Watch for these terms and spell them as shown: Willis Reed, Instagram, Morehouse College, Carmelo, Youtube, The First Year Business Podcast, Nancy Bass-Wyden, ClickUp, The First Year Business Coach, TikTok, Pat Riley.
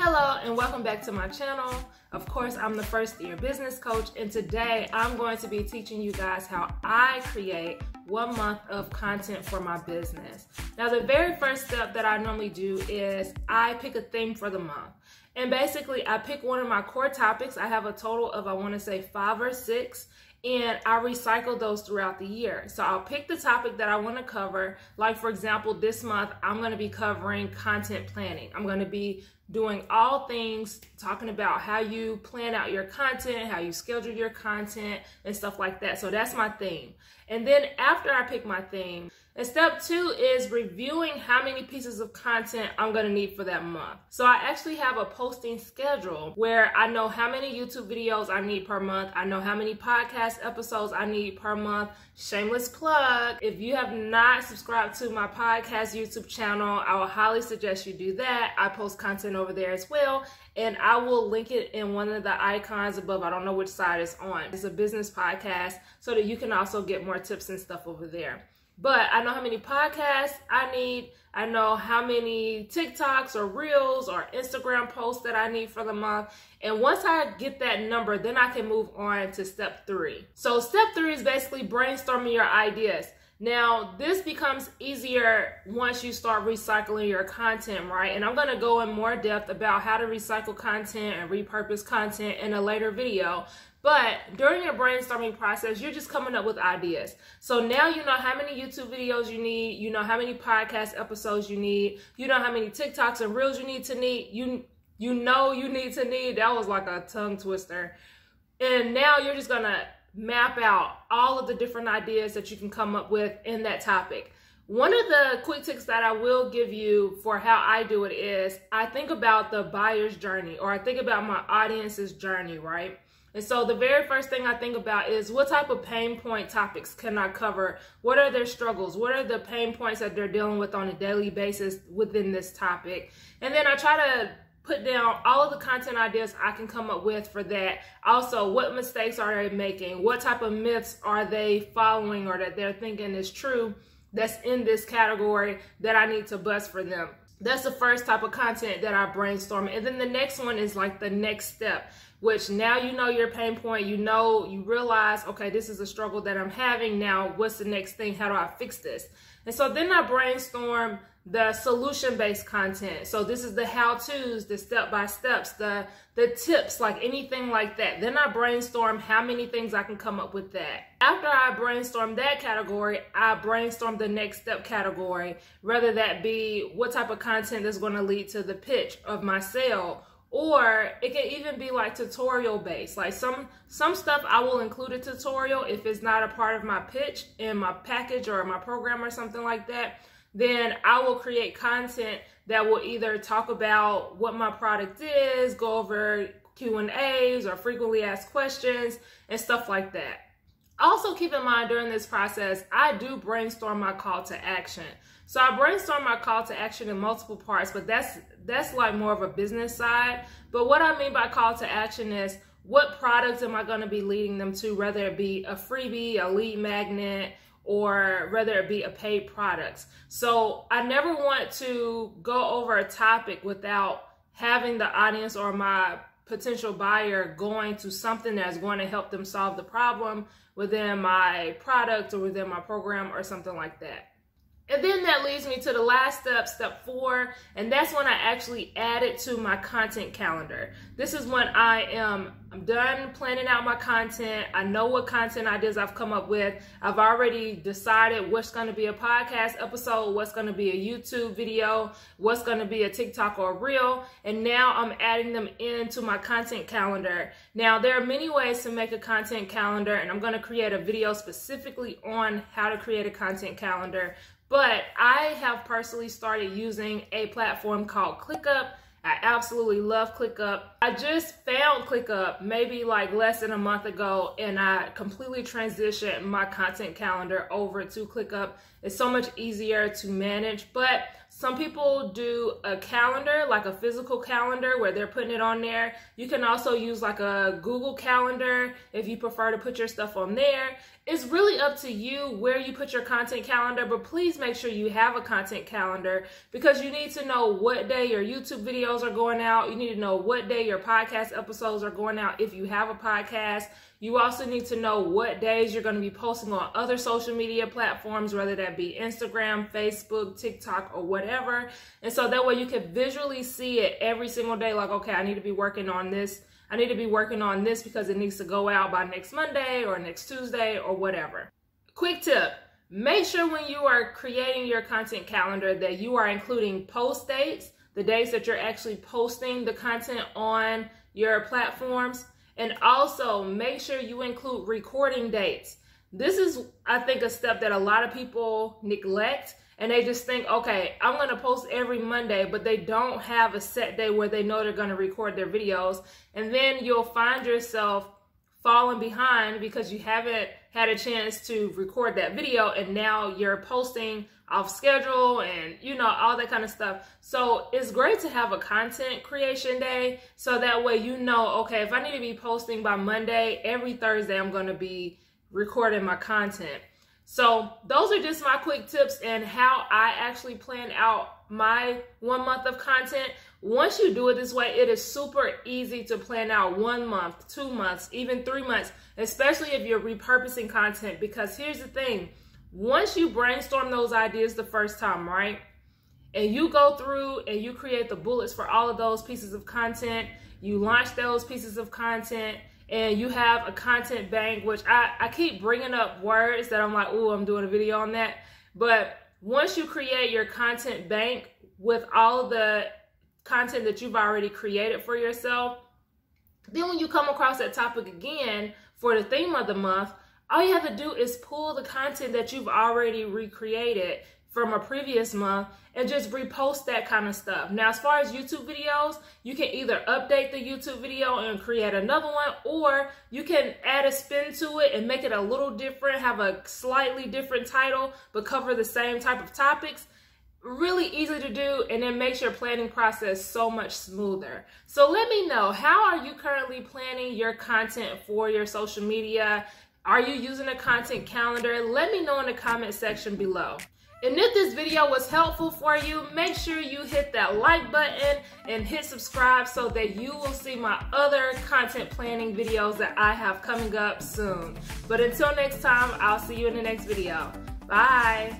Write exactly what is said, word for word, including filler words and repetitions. Hello and welcome back to my channel. Of course, I'm the First Year Business Coach, and today I'm going to be teaching you guys how I create one month of content for my business. Now, the very first step that I normally do is I pick a theme for the month. And basically, I pick one of my core topics. I have a total of, I want to say, five or six. And I recycle those throughout the year. So I'll pick the topic that I want to cover. Like, for example, this month, I'm going to be covering content planning. I'm going to be doing all things, talking about how you plan out your content, how you schedule your content, and stuff like that. So that's my theme. And then after I pick my theme, and step two is reviewing how many pieces of content I'm going to need for that month. So I actually have a posting schedule where I know how many YouTube videos I need per month. I know how many podcast episodes I need per month. Shameless plug. If you have not subscribed to my podcast YouTube channel, I would highly suggest you do that. I post content over there as well. And I will link it in one of the icons above. I don't know which side it's on. It's a business podcast, so that you can also get more tips and stuff over there. But I know how many podcasts I need. I know how many TikToks or Reels or Instagram posts that I need for the month. And once I get that number, then I can move on to step three. So step three is basically brainstorming your ideas. Now, this becomes easier once you start recycling your content, right? And I'm going to go in more depth about how to recycle content and repurpose content in a later video. But during your brainstorming process, you're just coming up with ideas. So now you know how many YouTube videos you need. You know how many podcast episodes you need. You know how many TikToks and Reels you need to need. You, you know you need to need. That was like a tongue twister. And now you're just going to map out all of the different ideas that you can come up with in that topic. One of the quick tips that I will give you for how I do it is I think about the buyer's journey, or I think about my audience's journey, right? And so the very first thing I think about is what type of pain point topics can I cover? What are their struggles? What are the pain points that they're dealing with on a daily basis within this topic? And then I try to put down all of the content ideas I can come up with for that. Also, what mistakes are they making? What type of myths are they following, or that they're thinking is true, that's in this category that I need to bust for them? That's the first type of content that I brainstorm. And then the next one is like the next step, which now you know your pain point. You know, you realize, okay, this is a struggle that I'm having. Now, what's the next thing? How do I fix this? And so then I brainstorm the solution-based content. So this is the how-tos, the step-by-steps, the, the tips, like anything like that. Then I brainstorm how many things I can come up with that. After I brainstorm that category, I brainstorm the next step category, whether that be what type of content that's going to lead to the pitch of my sale, or it can even be like tutorial based. Like some some stuff I will include a tutorial if it's not a part of my pitch in my package or my program or something like that. Then I will create content that will either talk about what my product is, go over Q and A's or frequently asked questions and stuff like that. Also keep in mind during this process, I do brainstorm my call to action. So I brainstorm my call to action in multiple parts, but that's that's like more of a business side. But what I mean by call to action is what products am I going to be leading them to, whether it be a freebie, a lead magnet, or whether it be a paid product. So I never want to go over a topic without having the audience or my potential buyer going to something that's going to help them solve the problem within my product or within my program or something like that. And then that leads me to the last step, step four, and that's when I actually add it to my content calendar. This is when I am I'm done planning out my content. I know what content ideas I've come up with. I've already decided what's going to be a podcast episode, what's going to be a YouTube video, what's going to be a TikTok or a Reel, and now I'm adding them into my content calendar. Now, there are many ways to make a content calendar, and I'm going to create a video specifically on how to create a content calendar. But I have personally started using a platform called ClickUp. I absolutely love ClickUp. I just found ClickUp maybe like less than a month ago, and I completely transitioned my content calendar over to ClickUp. It's so much easier to manage, but Some people do a calendar, like a physical calendar where they're putting it on there. You can also use like a Google Calendar if you prefer to put your stuff on there. It's really up to you where you put your content calendar, but please make sure you have a content calendar because you need to know what day your YouTube videos are going out. You need to know what day your podcast episodes are going out if you have a podcast. You also need to know what days you're going to be posting on other social media platforms, whether that be Instagram, Facebook, TikTok, or whatever. And so that way you can visually see it every single day. Like, okay, I need to be working on this. I need to be working on this because it needs to go out by next Monday or next Tuesday or whatever. Quick tip. Make sure when you are creating your content calendar that you are including post dates, the days that you're actually posting the content on your platforms. And also make sure you include recording dates. This is, I think, a step that a lot of people neglect and they just think, okay, I'm gonna post every Monday, but they don't have a set day where they know they're gonna record their videos. And then you'll find yourself falling behind because you haven't had a chance to record that video and now you're posting off schedule and, you know, all that kind of stuff. So it's great to have a content creation day so that way you know, okay, if I need to be posting by Monday, every Thursday I'm going to be recording my content. So those are just my quick tips and how I actually plan out my one month of content. Once you do it this way, it is super easy to plan out one month, two months, even three months, especially if you're repurposing content. Because here's the thing. Once you brainstorm those ideas the first time, right? And you go through and you create the bullets for all of those pieces of content. You launch those pieces of content and you have a content bank, which I, I keep bringing up words that I'm like, ooh, I'm doing a video on that. But once you create your content bank with all of the content that you've already created for yourself, then when you come across that topic again for the theme of the month, all you have to do is pull the content that you've already recreated from a previous month and just repost that kind of stuff. Now, as far as YouTube videos, you can either update the YouTube video and create another one, or you can add a spin to it and make it a little different, have a slightly different title, but cover the same type of topics. Really easy to do, and it makes your planning process so much smoother. So let me know, how are you currently planning your content for your social media? Are you using a content calendar? Let me know in the comment section below. And if this video was helpful for you, make sure you hit that like button and hit subscribe so that you will see my other content planning videos that I have coming up soon. But until next time, I'll see you in the next video. Bye.